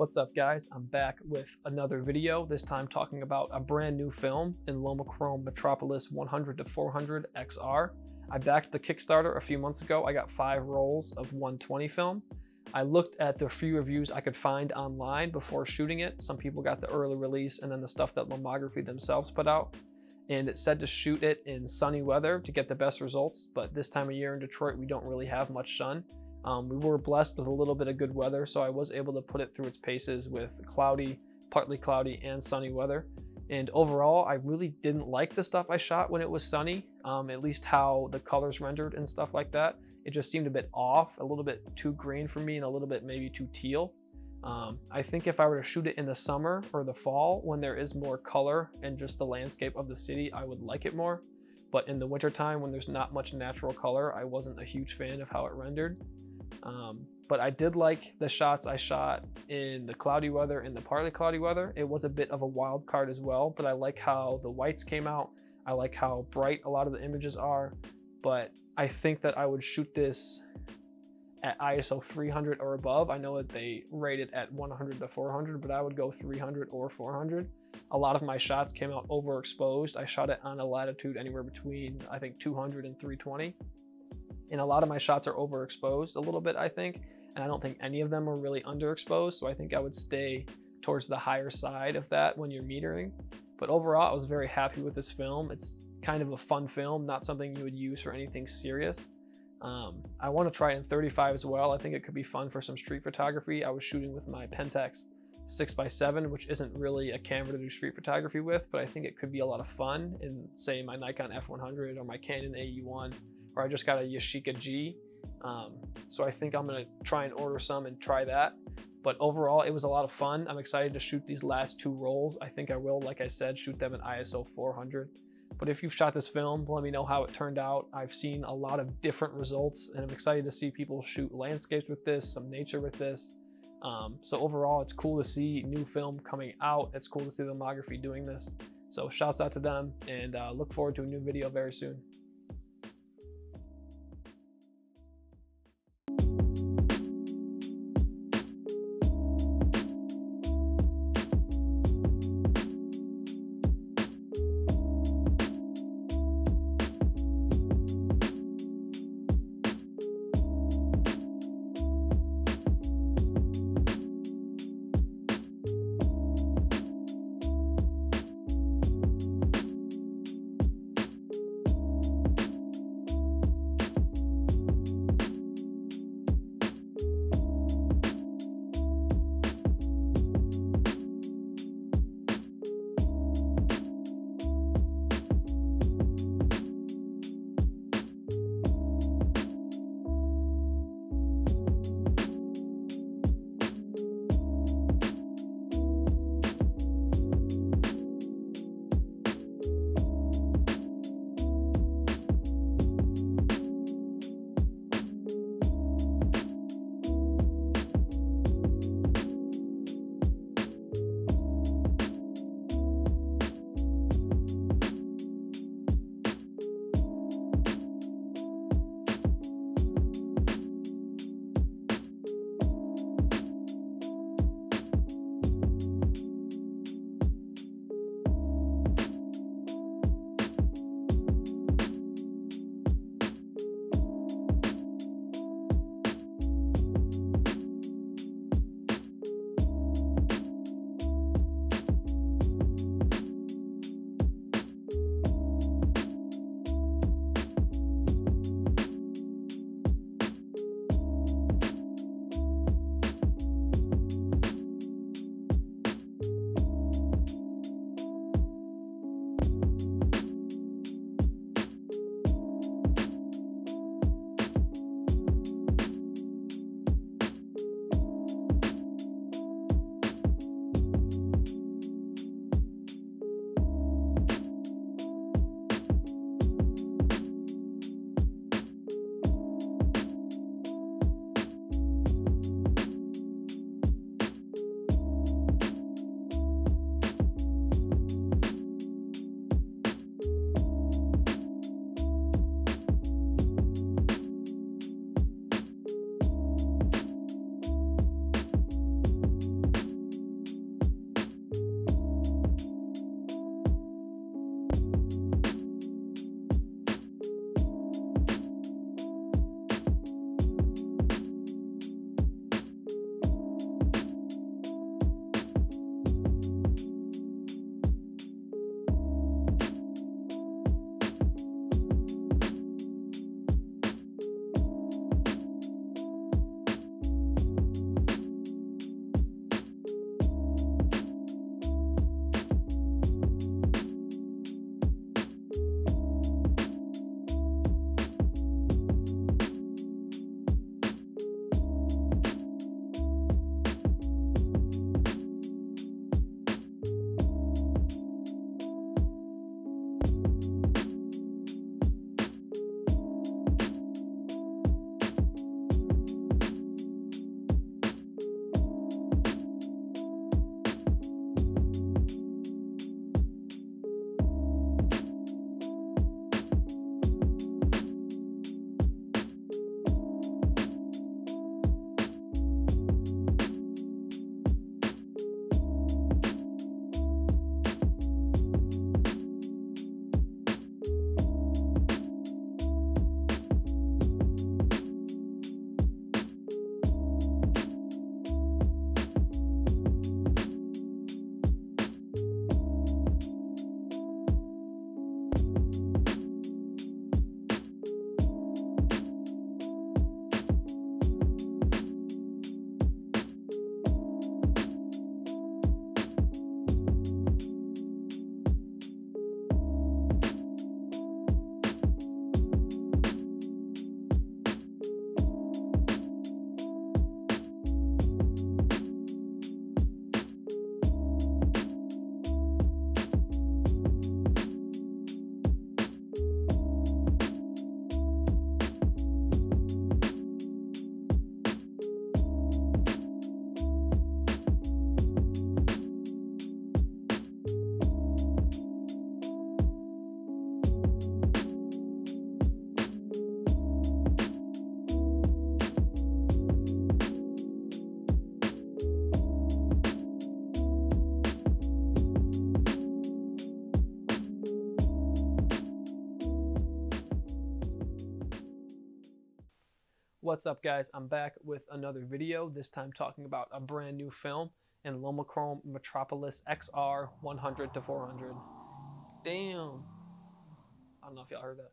What's up, guys? I'm back with another video, this time talking about a brand new film in LomoChrome Metropolis 100-400XR. I backed the Kickstarter a few months ago. I got 5 rolls of 120 film. I looked at the few reviews I could find online before shooting it. Some people got the early release and then the stuff that Lomography themselves put out. And it said to shoot it in sunny weather to get the best results, but this time of year in Detroit, we don't really have much sun. We were blessed with a little bit of good weather, so I was able to put it through its paces with cloudy, partly cloudy, and sunny weather. And overall, I really didn't like the stuff I shot when it was sunny, at least how the colors rendered and stuff like that. It just seemed a bit off, a little bit too green for me and a little bit maybe too teal. I think if I were to shoot it in the summer or the fall when there is more color and just the landscape of the city, I would like it more. But in the wintertime when there's not much natural color, I wasn't a huge fan of how it rendered. But I did like the shots I shot in the cloudy weather and the partly cloudy weather. It was a bit of a wild card as well, but I like how the whites came out. I like how bright a lot of the images are, but I think that I would shoot this at ISO 300 or above. I know that they rate it at 100 to 400, but I would go 300 or 400. A lot of my shots came out overexposed. I shot it on a latitude anywhere between, I think, 200 and 320. And a lot of my shots are overexposed a little bit, I think, and I don't think any of them are really underexposed, so I think I would stay towards the higher side of that when you're metering. But overall, I was very happy with this film. It's kind of a fun film, not something you would use for anything serious. I want to try it in 35 as well. I think it could be fun for some street photography. I was shooting with my Pentax 6x7, which isn't really a camera to do street photography with, but I think it could be a lot of fun in, say, my Nikon F100 or my Canon AE-1. Or I just got a Yashica G. So I think I'm gonna try and order some and try that. But overall, it was a lot of fun. I'm excited to shoot these last 2 rolls. I think I will, like I said, shoot them at ISO 400. But if you've shot this film, let me know how it turned out. I've seen a lot of different results and I'm excited to see people shoot landscapes with this, some nature with this. So overall, it's cool to see new film coming out. It's cool to see Lomography doing this. So shouts out to them, and look forward to a new video very soon. What's up, guys? I'm back with another video, this time talking about a brand new film in LomoChrome Metropolis XR 100-400. Damn, I don't know if y'all heard that.